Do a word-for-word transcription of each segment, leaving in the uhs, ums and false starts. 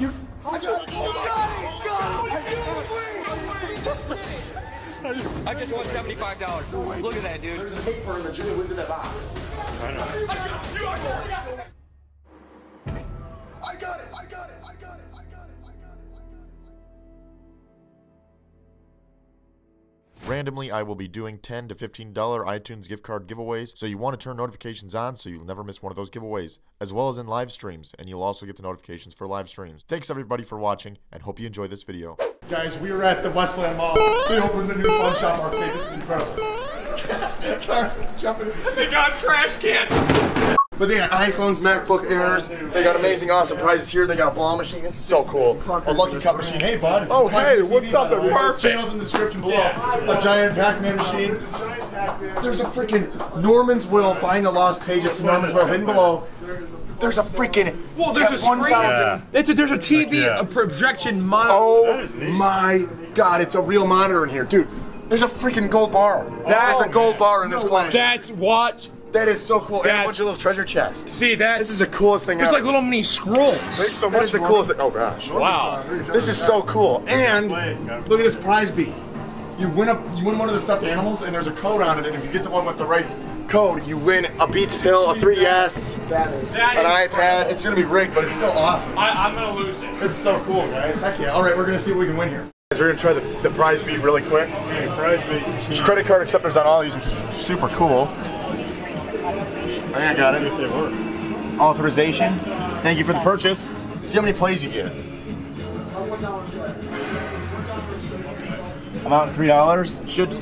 You I got it! Got it! I just won seventy-five dollars. Look at that, dude. There's a paper in the Jimmy Wizard in that box. I know. I got it! I got it! I got it! I got it! I got it! I got it! I got it! Randomly, I will be doing ten to fifteen dollar iTunes gift card giveaways, so you want to turn notifications on so you'll never miss one of those giveaways, as well as in live streams, and you'll also get the notifications for live streams. Thanks everybody for watching, and hope you enjoy this video. Guys, we are at the Westland Mall. They opened the new Fun Shop Arcade. This is incredible. Carson's jumping. They got a trash can. But they got iPhones, MacBook Airs, they got amazing, awesome prizes here, they got a ball machine, this is so cool. A lucky cup machine, hey bud. Oh hey, what's up everyone? Channels in the description below. Yeah. A giant Pac-Man machine. There's a freaking Norman's Will, find the lost pages to Norman's Will, hidden below. There's a freaking well, there's a screen. Yeah. It's a, there's a T V, yeah. A projection monitor. Oh my god, it's a real monitor in here, dude. There's a freaking gold bar. That's oh, a gold man. bar in this flash. That's what. That is so cool. That's, and a bunch of little treasure chests. See that? This is the coolest thing ever. It's like little mini scrolls. Thanks so much. That is the coolest thing. Oh gosh. Wow. This is so cool. And look at this prize beat. You win a you win one of the stuffed animals, and there's a code on it. And if you get the one with the right code, you win a Beats Pill, a three S, that is, that an is iPad. It's gonna be rigged, but it's still awesome. I, I'm gonna lose it. This is so cool, guys. Heck yeah. All right, we're gonna see what we can win here. We're gonna try the, the prize beat really quick. Okay, prize beat. There's credit card acceptors on all these, which is super cool. I think I got it. Authorization. Thank you for the purchase. See how many plays you get. Amount of three dollars. Should.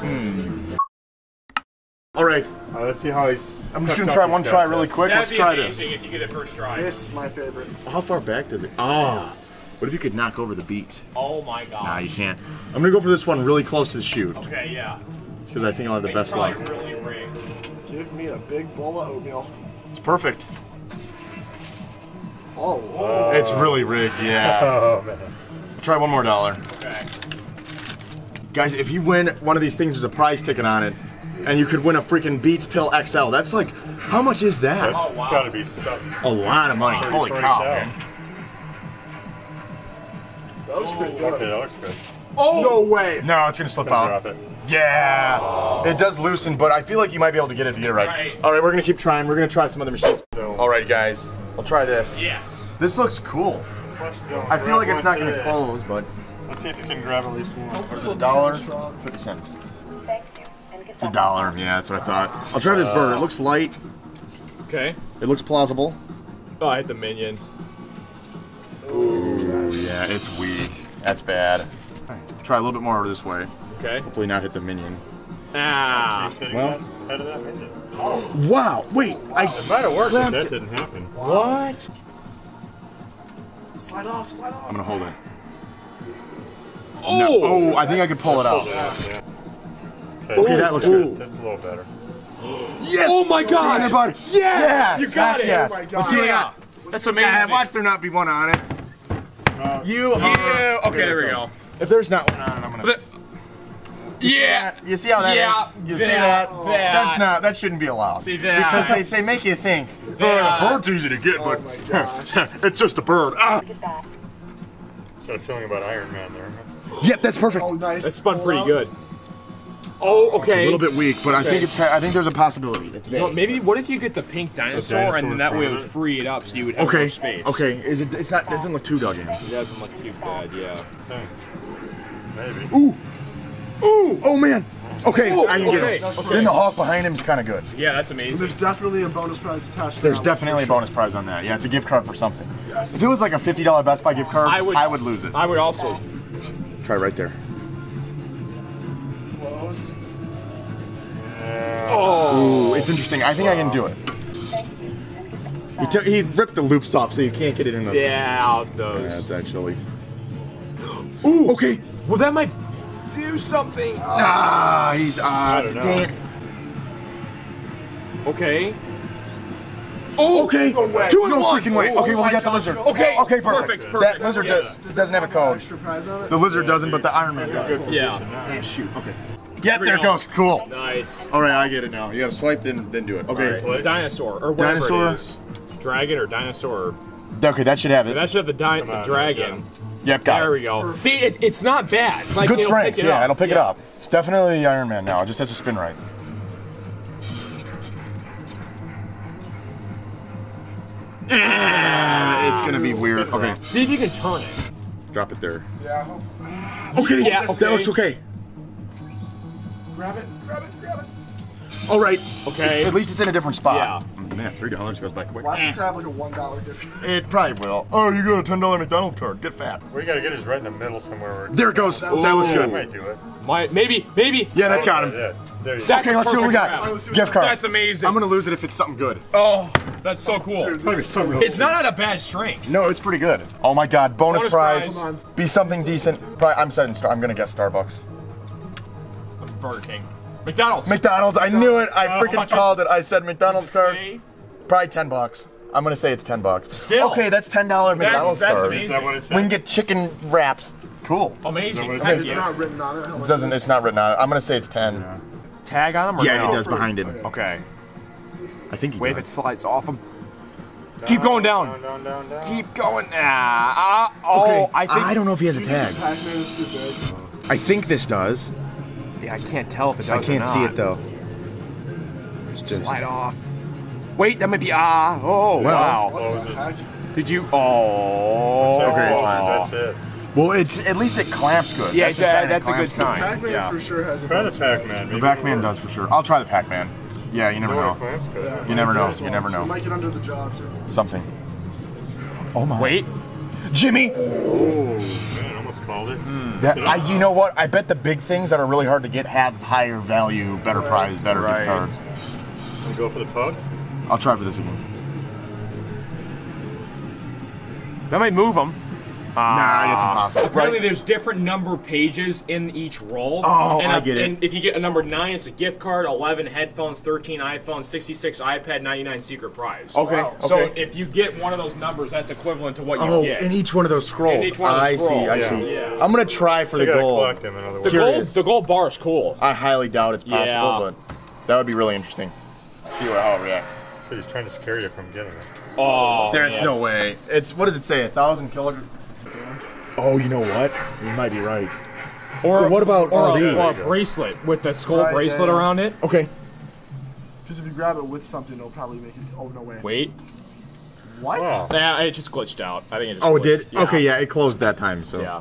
Hmm. All right. Uh, let's see how he's. I'm just gonna try one try really quick. That'd let's be try this. If you get it first try. This is my favorite. How far back does it? Ah. What if you could knock over the beat? Oh my god. Nah, you can't. I'm gonna go for this one really close to the chute. Okay, yeah. Because I think I'll have the it's best luck. Really rigged. Give me a big bowl of oatmeal. It's perfect. Oh. Uh, it's really rigged, yeah. Oh, man. Try one more dollar. Okay. Guys, if you win one of these things, there's a prize ticket on it, and you could win a freaking Beats Pill X L. That's like, how much is that? That's oh, wow. Gotta be something. A lot of money. Wow. Holy cow. Down. That looks pretty good. Okay, that looks good. Oh! No way! No, it's gonna slip gonna out. Drop it. Yeah! Oh. It does loosen, but I feel like you might be able to get it if you get it right. right. Alright, we're gonna keep trying. We're gonna try some other machines. So. Alright, guys. I'll try this. Yes. This looks cool. I feel like it's not gonna it. close, but. Let's see if you can grab at least one. What is it, a dollar? Fifty cents. Thank you. And get it's a dollar. Yeah, that's what I thought. I'll try this uh, bird. It looks light. Okay. It looks plausible. Oh, I hit the minion. Ooh, yeah, it's weak. That's bad. Right. Try a little bit more over this way. Okay. Hopefully not hit the minion. Ah. Well. That, that minion. Oh. Wow. Wait. Wow. I it might have worked, but that didn't happen. Wow. What? Slide off. Slide off. I'm gonna hold it. Oh. No. Oh. I think I can pull it out. Yeah. Okay. Okay, that looks Ooh. good. That's a little better. Yes. Oh my gosh. Everybody. Yeah. Yes. You got it. Yes. Oh my God. Let's see what yeah. I got. That's amazing. Yeah, watch there not be one on it. Uh, you are. Yeah. Okay, okay, there we go. If there's not one on it, I'm gonna. The, you yeah. See that, you see how that yeah, is? You that, see that? that? That's not. That shouldn't be allowed. See that? Because they, they make you think. That. Bird's easy to get, oh but it's just a bird. Ah. Got a feeling about Iron Man there. Yep, that's perfect. Oh, nice. That spun pretty good. Oh, okay. It's a little bit weak, but okay. I think it's. I think there's a possibility. You know, maybe what if you get the pink dinosaur, the dinosaur and then that way it would free it up, so you would have okay. more space. Okay. Is it? It's not. It doesn't look too dodgy. It doesn't look too bad. Yeah. Thanks. Maybe. Ooh. Ooh. Oh man. Okay. Ooh, I can okay. get it. Okay. Then the hawk behind him is kind of good. Yeah, that's amazing. There's definitely a bonus prize attached. To there's that definitely a sure. bonus prize on that. Yeah, it's a gift card for something. Yes. If it was like a fifty dollar Best Buy gift card, I would. I would lose it. I would also. Try right there. Oh, ooh, it's interesting. I think wow. I can do it. He, t he ripped the loops off, so you can't get it in the. Yeah, out those. That's yeah, actually. Ooh, okay. Well, that might do something. Ah, he's ah. Uh, damn. Okay. Oh, okay. No way. Two and no one. freaking way. Oh, okay, well, we got the lizard. Okay, okay, perfect. perfect. perfect. That lizard yeah. does, does doesn't have a code. Extra prize on it? The lizard yeah, doesn't, but the Iron Man yeah, does. Yeah. Right. And shoot. Okay. Yeah, there it goes. Cool. Nice. All right, I get it now. You gotta swipe, then then do it. Okay. Right. Dinosaur or whatever Dinosaur. It is. dragon or dinosaur. Okay, that should have it. And that should have the, di the dragon. Yep, got it. There we go. See, it, it's not bad. It's like, good strength. It yeah, it'll pick yeah. it up. It's definitely Iron Man now. It just has to spin right. Yeah, it's gonna be weird. Okay. See if you can turn it. Drop it there. Yeah. Okay. Yeah. Okay. That looks okay. Grab it. Grab it. Grab it. All right. Okay. It's, at least it's in a different spot. Yeah. Man, three dollars goes by quick. Watch this have like a one dollar difference. It probably will. Oh, you got a ten dollar McDonald's card. Get fat. What you gotta get is right in the middle somewhere. Where there it goes. That, that looks good. Might do it. Might, maybe, maybe. Yeah, that's got him. Yeah, there you go. Okay, let's see what we got. Right, Gift card. That's amazing. I'm gonna lose it if it's something good. Oh, that's so cool. Dude, this is so real. It's not a bad strength. No, it's pretty good. Oh my God, bonus, bonus prize. prize. Be something decent. Probably, I'm setting star. I'm gonna guess Starbucks. Burger King. McDonald's. McDonald's. I McDonald's. knew it. I uh, freaking called it. I said McDonald's card. Say? Probably ten bucks. I'm gonna say it's ten bucks. Still. Okay, that's ten dollar McDonald's that's, that's card. Amazing. Is that what it says? We can get chicken wraps. Cool. Amazing. It it's not written on it. It doesn't. It's not written on it. I'm gonna say it's ten. Yeah. Tag on him. Or yeah, no? he does behind it. Okay. okay. I think. He Wait, if it slides off him. Down, Keep going down. Down, down, down, down. Keep going. Ah. Uh, oh, okay. I think. I don't know if he has a tag. Pac-Man is too big. I think this does. Yeah, I can't tell if it does. I can't or not. see it though. It's just slide off. Wait, that might be ah. Uh, oh well, wow. Did you? Oh. That's, okay, that's it. Well, it's at least it clamps good. Yeah, that's, that, a, that's a good sign. Pac-Man yeah. for sure has. A try the Pac-Man. The Pac-Man does for sure. I'll try the Pac-Man. Yeah, you never know. know. Yeah, you never know. Well. You never know. You might get under the jaw too. Something. Oh my. Wait, Jimmy. Oh. Called it. Mm. That, I, you know what? I bet the big things that are really hard to get have higher value, better right. prize, better right. gift cards. Can we go for the pug? I'll try for this again. That might move them. Nah, it's impossible. Apparently, right. there's different number of pages in each roll. Oh, and I a, get it. And if you get a number nine, it's a gift card. eleven headphones, thirteen iPhones, sixty-six iPad, ninety-nine secret prize. Okay. Wow. okay. So if you get one of those numbers, that's equivalent to what you oh, get. Oh, in each one of those scrolls. In each one of those scrolls. I see. I yeah. see. Yeah. I'm gonna try for so the gold. Them in other the gold. The gold bar is cool. I highly doubt it's possible, yeah. but that would be really interesting. Let's see how it reacts. So he's trying to scare you from getting it. Oh, there's man. no way. It's what does it say? A thousand kilograms. Oh, you know what? You might be right. Or, or what about or a, or a bracelet with the skull right, bracelet yeah, yeah. around it? Okay. Because if you grab it with something, it'll probably make it. Oh no way. Wait. What? Oh. Nah, it just glitched out. I think it. Just oh, glitched. it did. Yeah. Okay, yeah, it closed that time. So. Yeah.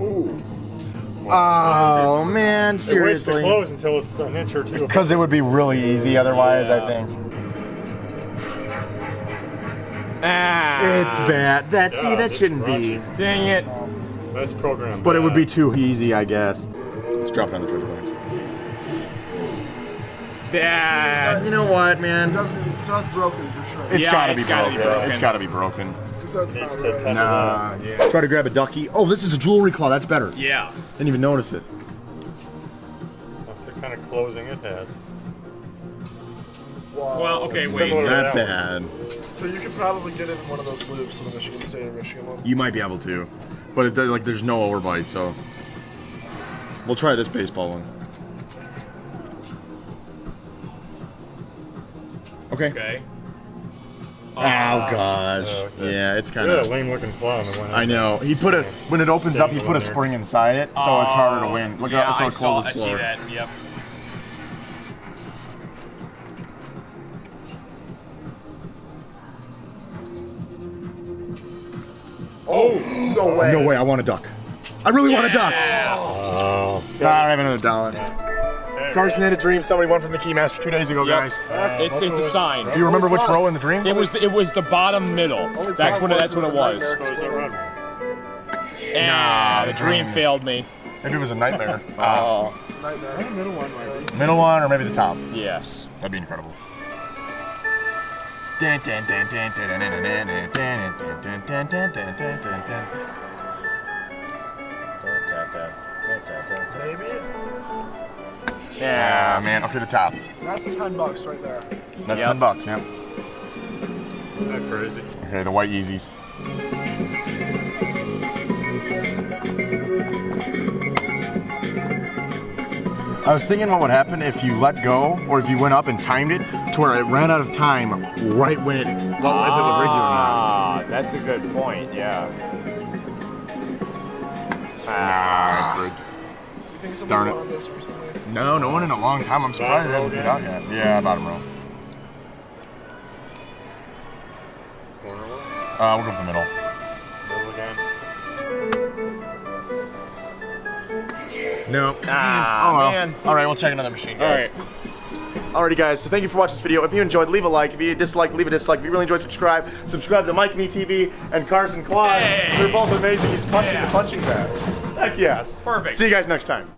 Ooh. Well, oh man, seriously. It waits to close until it's an inch or two. Because it would be really easy otherwise, yeah. I think. Ah, it's bad. That yeah, see, that shouldn't crunchy. be. Dang it. That's programmed. But bad. it would be too easy, I guess. Let's drop it on the twenty bucks. That. You know what, man? It doesn't. So it's broken for sure. It's yeah, gotta it's be gotta broken. Be broken. Yeah. It's gotta be broken. That's not right. Nah. Yeah. Try to grab a ducky. Oh, this is a jewelry claw. That's better. Yeah. Didn't even notice it. That's the kind of closing it has. Wow. Well, okay, wait. Not bad. So you could probably get in one of those loops in the Michigan State or Michigan one. You might be able to, but it, like there's no overbite, so we'll try this baseball one. Okay. Okay. Oh, oh gosh. Uh, okay. Yeah, it's kind of yeah, lame looking claw on the one. I know. He put a when it opens up, he put a spring inside it, so uh, it's harder to win. Look yeah, out! So I it saw, closes I slower. see that. Yep. Oh, no way. No way, I want a duck. I really yeah. want a duck. Oh. Nah, I don't have another dollar. Yeah. Carson had a dream. Somebody won from the Keymaster two days ago, yep. guys. That's it's, it's a sign. Do you remember which row in the dream? It was the, it was the bottom middle. That's what, that's what it was. Yeah, nah, the dream failed me. Maybe it was a nightmare. Wow. Oh. It's a nightmare. Maybe middle one, maybe. Middle one or maybe the top. Yes. That'd be incredible. Maybe? Yeah, man. Okay, the top. That's ten bucks right there. That's yep. ten bucks, yeah. Isn't that crazy? Okay, the white Yeezys. I was thinking about what happened if you let go, or if you went up and timed it to where it ran out of time right when it, well, ah, if it would rig you or not. That's a good point, yeah. Ah, that's rigged. You think someone won this recently? No, no one in a long time. I'm surprised it hasn't been out yet. Yeah, bottom row. Uh, we'll go for the middle. Middle again. No. Ah, oh, man. Well. All right, we'll check another machine, guys. All right. Alrighty, guys. So thank you for watching this video. If you enjoyed, leave a like. If you disliked, leave a dislike. If you really enjoyed, subscribe. Subscribe to MikeMeTV and Carson Claus. Hey. They're both amazing. He's punching yeah. the punching bag. Heck yes. Perfect. See you guys next time.